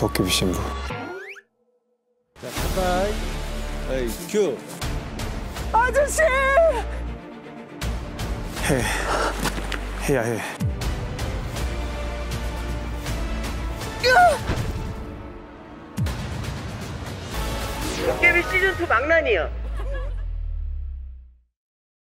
도깨비 신부. 자, 가까이. 에이, 큐. 아저씨! 해. 해야 해. 도깨비 시즌2 망나니요.